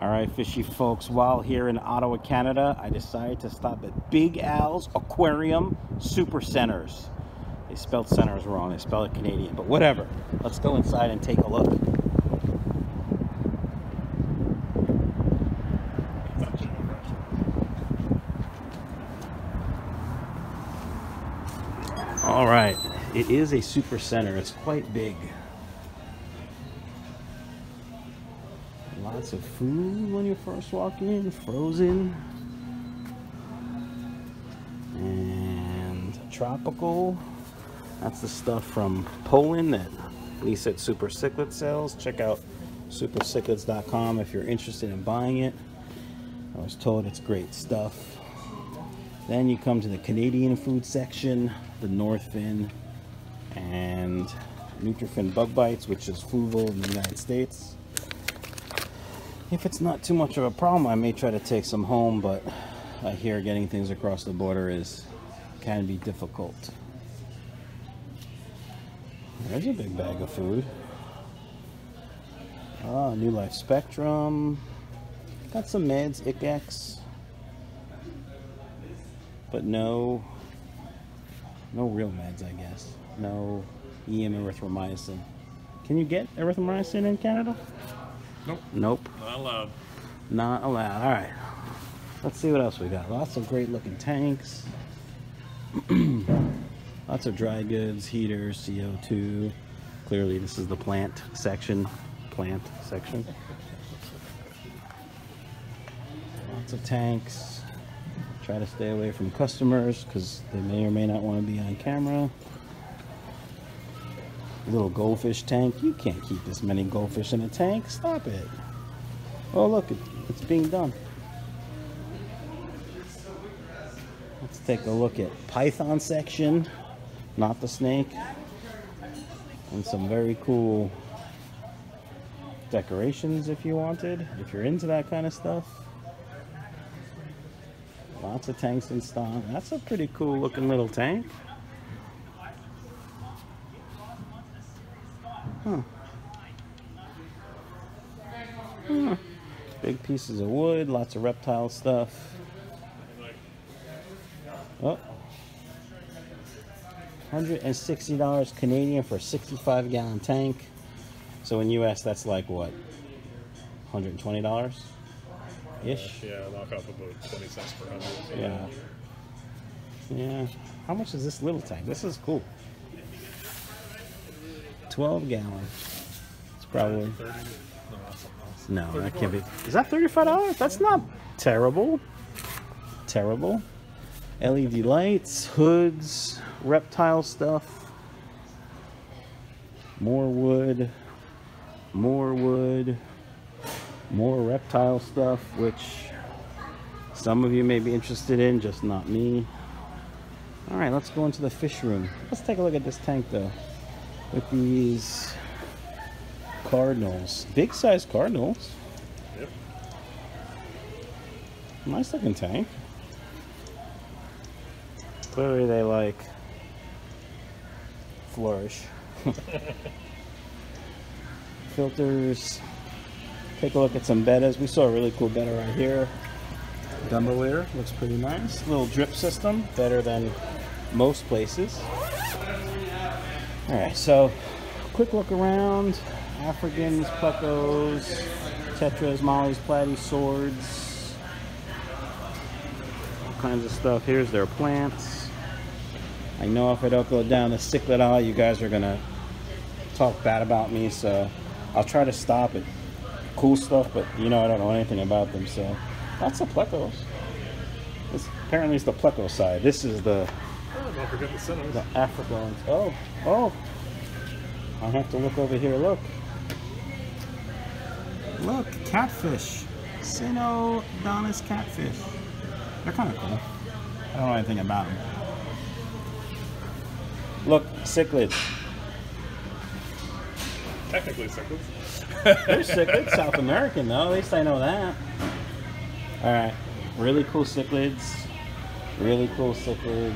All right, fishy folks, while here in Ottawa, Canada, I decided to stop at Big Al's Aquarium Supercenters. They spelled centers wrong, they spelled it Canadian, but whatever. Let's go inside and take a look. All right, it is a supercenter, it's quite big. Lots of food when you first walk in, frozen. And tropical. That's the stuff from Poland that Lisa at Super Cichlid sells. Check out supercichlids.com if you're interested in buying it. I was told it's great stuff. Then you come to the Canadian food section, the Northfin and Nutrafin bug bites, which is Fluval in the United States. If it's not too much of a problem, I may try to take some home, but I hear getting things across the border can be difficult. There's a big bag of food. Ah, New Life Spectrum. Got some meds, Ich X. But no real meds, I guess. No EM erythromycin. Can you get erythromycin in Canada? Nope. Nope. Not allowed. Not allowed. All right. Let's see what else we got. Lots of great looking tanks. Lots of dry goods, heaters, CO2. Clearly this is the plant section. Plant section. Lots of tanks. Try to stay away from customers because they may or may not want to be on camera. Little goldfish tank. You can't keep this many goldfish in a tank. Stop it. Oh, look, it's being done. Let's take a look at python section, not the snake, and some very cool decorations if you wanted, if you're into that kind of stuff. Lots of tanks in stock. That's a pretty cool looking little tank. Huh. Huh. Big pieces of wood, lots of reptile stuff. Oh. $160 Canadian for a 65-gallon tank. So in US, that's like what? $120? Ish? Yeah, knock off about 20 cents per 100. Yeah. Yeah. How much is this little tank? This is cool. 12-gallon. It's probably 30. No, that's something else. No, that can't be. Is that $35? That's not terrible. Terrible. LED lights, hoods, reptile stuff. More wood. More wood. More reptile stuff, which some of you may be interested in, just not me. All right, let's go into the fish room. Let's take a look at this tank though. With these cardinals, big size cardinals. Yep. Nice looking tank. Clearly they like flourish. Filters. Take a look at some bettas. We saw a really cool betta right here. Dumbwaiter, looks pretty nice. Little drip system, better than most places. Alright, so quick look around. Africans, plecos, tetras, mollies, platies, swords, all kinds of stuff. Here's their plants. I know if I don't go down the cichlid aisle, you guys are gonna talk bad about me, so I'll try to stop at cool stuff, but you know I don't know anything about them, so lots of plecos. This apparently is the pleco side. This is the don't forget the centers. The Africa ones. Oh, oh. I'll have to look over here. Look. Look, catfish. Cynodontis catfish. They're kind of cool. I don't know anything about them. Look, cichlids. Technically cichlids. They're cichlids, South American though. At least I know that. Alright. Really cool cichlids. Really cool cichlids.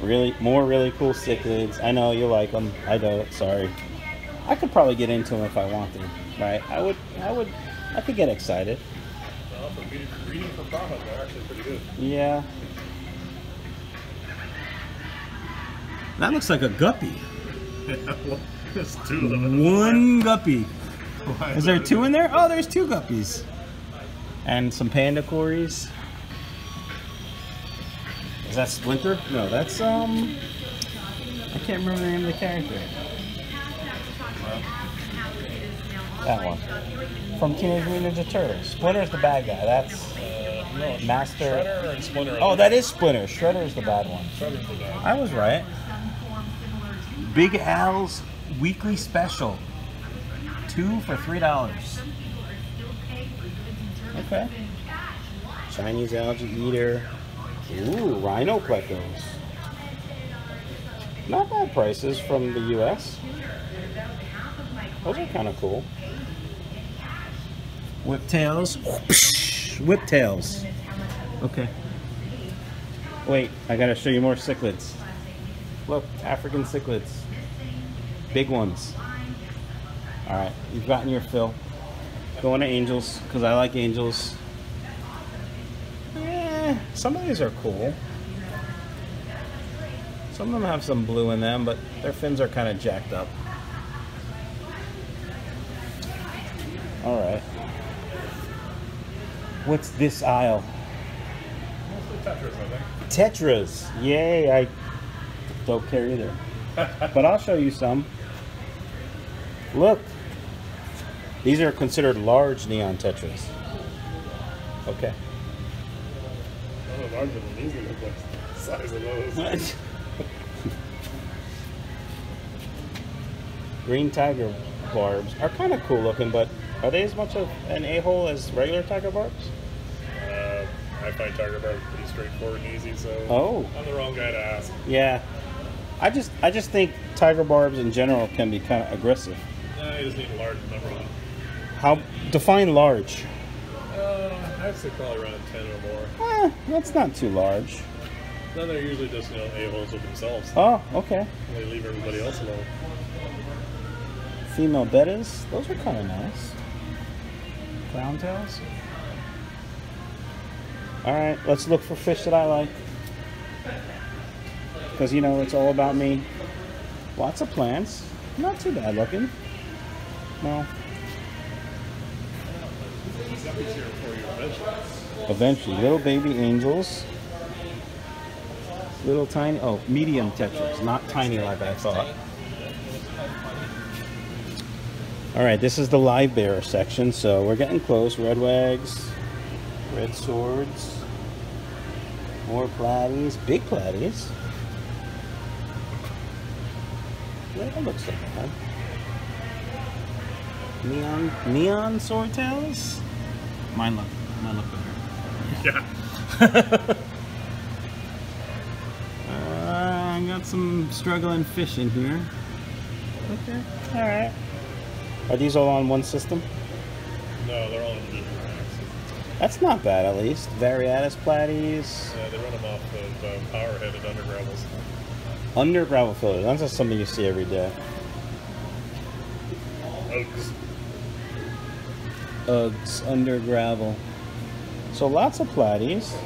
Really cool cichlids. I know you like them. I don't. Sorry. I could probably get into them if I wanted, right? I would I could get excited. Well, for breeding for profit, they're actually pretty good. Yeah. That looks like a guppy. There's two of them. One guppy. Is there two in there? Oh, there's two guppies. And some panda cories. Is that Splinter? No, that's I can't remember the name of the character. That one. From Teenage Mutant Ninja Turtles. Splinter's the bad guy. That's no, Master. Shredder and Splinter. Oh, that is Splinter. Shredder's the bad one. Shredder's the bad one. I was right. Big Al's weekly special. 2 for $3. Okay. Chinese algae eater. Ooh, rhino plecos. Not bad prices from the U.S. Those are kind of cool. Whiptails. Whiptails. Okay. Wait, I gotta show you more cichlids. Look, African cichlids. Big ones. Alright, you've gotten your fill. Going to angels, because I like angels. Eh, some of these are cool. Some of them have some blue in them, but their fins are kind of jacked up. Alright. What's this aisle? Mostly tetras, I think. Tetras! Yay, I don't care either. But I'll show you some. Look, these are considered large neon tetras. Okay. Larger than these are the size of those. Green tiger barbs are kind of cool looking, but are they as much of an a-hole as regular tiger barbs? I find tiger barbs pretty straightforward and easy, so I'm the wrong guy to ask. Yeah, I just think tiger barbs in general can be kind of aggressive. You just need a large number one. How define large? I'd say probably around 10 or more. That's not too large. No, they're usually just a-holes with themselves. Oh, okay. They leave everybody else alone. Female bettas, those are kind of nice. Clown tails. All right, let's look for fish that I like. Because you know it's all about me. Lots of plants, not too bad looking. No. Eventually, little baby angels, little tiny, oh, medium tetras, not tiny like I thought. All right, this is the live bearer section, so we're getting close. Red wags, red swords, more platies, big platies. That looks like that. Neon swordtails? Mine look better. Yeah. I got some struggling fish in here. Okay. All right. Are these all on one system? No, they're all in different racks. That's not bad, at least. Variatus platies. Yeah, they run them off the power-headed undergravels. Under gravel filler, that's just something you see every day. Uggs. Uggs, under gravel. So lots of platies.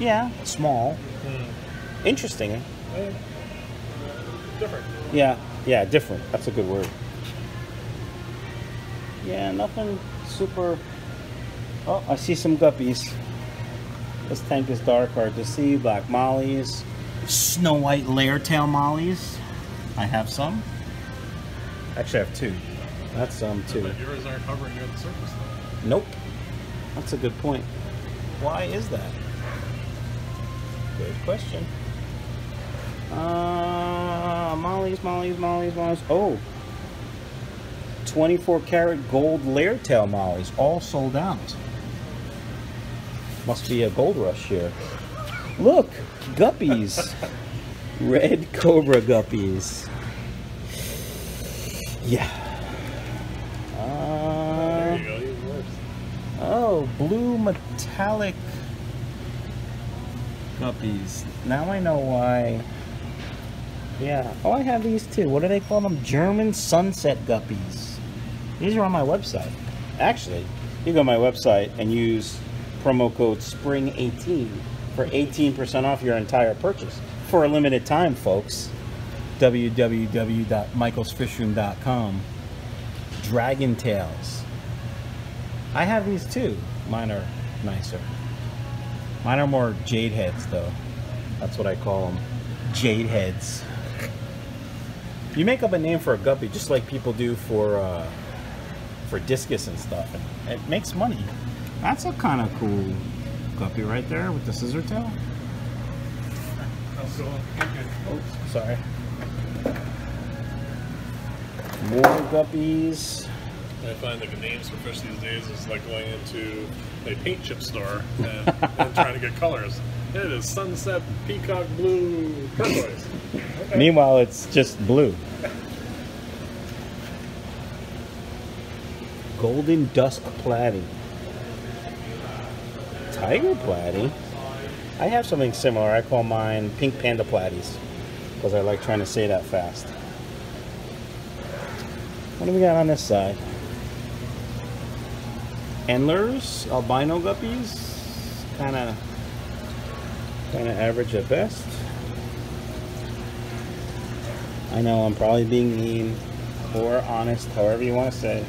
Yeah, small. Interesting. Different. Yeah, different. That's a good word. Yeah, nothing super. Oh, I see some guppies. This tank is dark, hard to see. Black mollies, snow white layer tail mollies. I have some. Actually, I have two. That's some too. But yours aren't hovering near the surface though. Nope. That's a good point. Why is that? Good question. Mollies. Oh. 24 karat gold layer tail mollies, all sold out. Must be a gold rush here. Look, guppies. Red cobra guppies. Yeah. There you go. Even worse. Oh, blue metallic guppies. Now I know why Yeah. Oh, I have these too. What do they call them? German sunset guppies. These are on my website. Actually, you go to my website and use promo code SPRING18 for 18% off your entire purchase for a limited time, folks. www.michaelsfishroom.com. Dragon tails. I have these too. Mine are nicer. Mine are more jade heads, though. That's what I call them. Jade heads. You make up a name for a guppy just like people do for discus and stuff, and it makes money. That's a kind of cool guppy right there with the scissor tail. Oh, sorry. More guppies. I find that the names for fish these days is like going into a paint chip store and, and trying to get colors. It is sunset peacock blue turquoise. Okay. Meanwhile, it's just blue. Golden dusk platy. Tiger platy? I have something similar. I call mine pink panda platies because I like trying to say that fast. What do we got on this side? Endlers, albino guppies, kind of average at best. I know I'm probably being mean or honest, however you want to say it.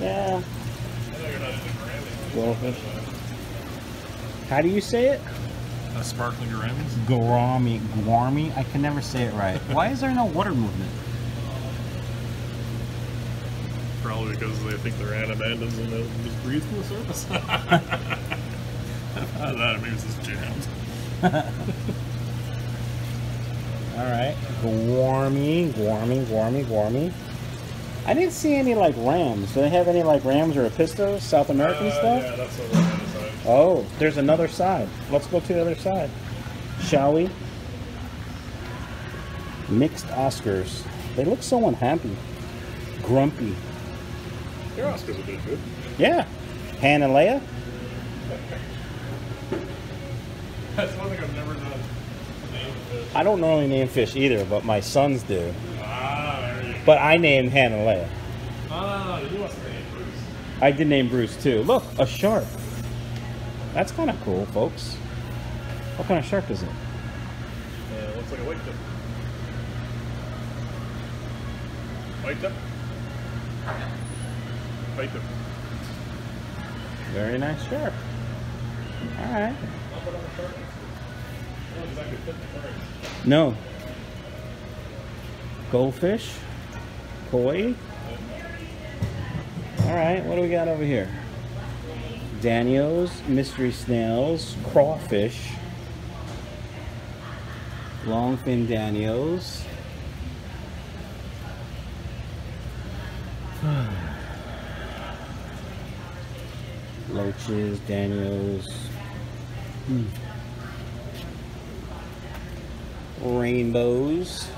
Yeah. Blowfish. How do you say it? A sparkling gourami. Gourami. Gourami. I can never say it right. Why is there no water movement? Probably because they think they're anabandons and they'll just breathe from the surface. I don't know, maybe it's just jammed. Alright. Gourami, gourami, gourami, gourami. I didn't see any like rams. Do they have any like rams or epistos, South American stuff? Yeah, that's what we're on the side. Oh, there's another side. Let's go to the other side, shall we? Mixed Oscars. They look so unhappy. Grumpy. Your Oscars are doing good. Yeah. Han and Leia. That's one thing I've never done. Name fish. I don't normally name fish either, but my sons do. But I named Han and Leia. You must have named Bruce. I did name Bruce too. Look, a shark. That's kind of cool, folks. What kind of shark is it? Yeah, it looks like a white tip. White tip? White tip. Very nice shark. Alright. No. Goldfish, koi. All right, what do we got over here? Danios, mystery snails, crawfish, longfin danios. Loaches, danios. Rainbows.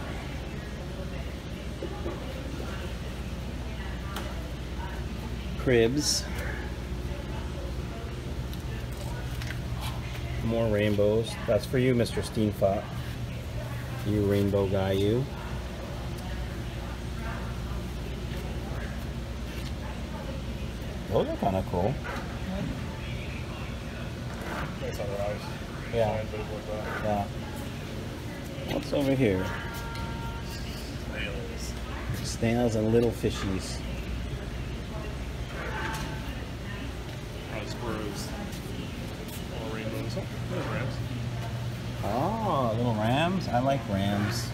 Cribs. More rainbows. That's for you, Mr. Steenfot. You rainbow guy, you. Those are kind of cool. Yeah. Yeah. What's over here? Snails. Snails and little fishies. Oh, little rams. I like rams.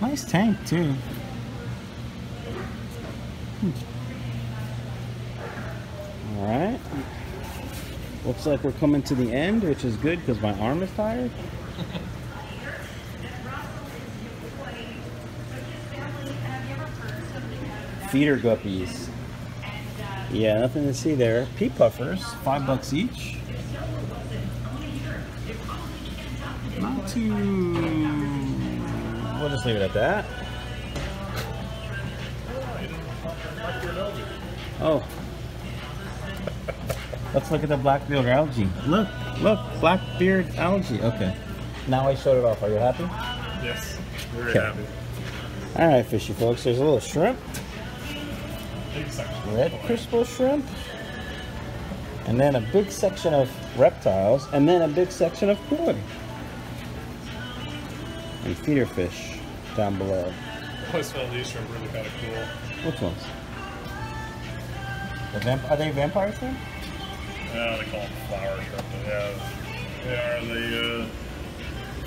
Nice tank too. All right. Looks like we're coming to the end, which is good because my arm is tired. Feeder guppies. Yeah, nothing to see there. Pea puffers, $5 each. Not too... We'll just leave it at that. Oh. Let's look at the blackbeard algae. Look, look, blackbeard algae. Okay. Now I showed it off. Are you happy? Yes, very happy. All right, fishy folks. There's a little shrimp. Red crucible shrimp. And then a big section of reptiles. And then a big section of koi. And feeder fish down below. I smell these shrimp really kind of cool. Which ones? Are they vampires then? Yeah, they call them flower shrimp. They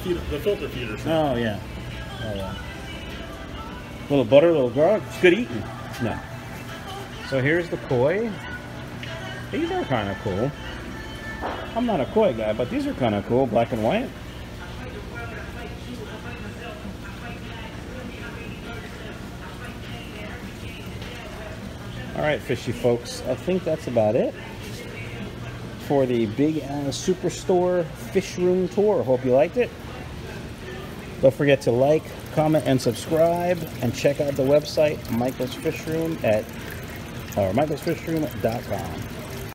are the filter feeder shrimp. Oh yeah. Oh yeah. Little butter, little garlic. It's good eating. No. So here's the koi. These are kind of cool. I'm not a koi guy, but these are kind of cool, black and white. All right, fishy folks. I think that's about it for the Big Al's Superstore Fish Room Tour. Hope you liked it. Don't forget to like, comment, and subscribe, and check out the website, michaelsfishroom.com.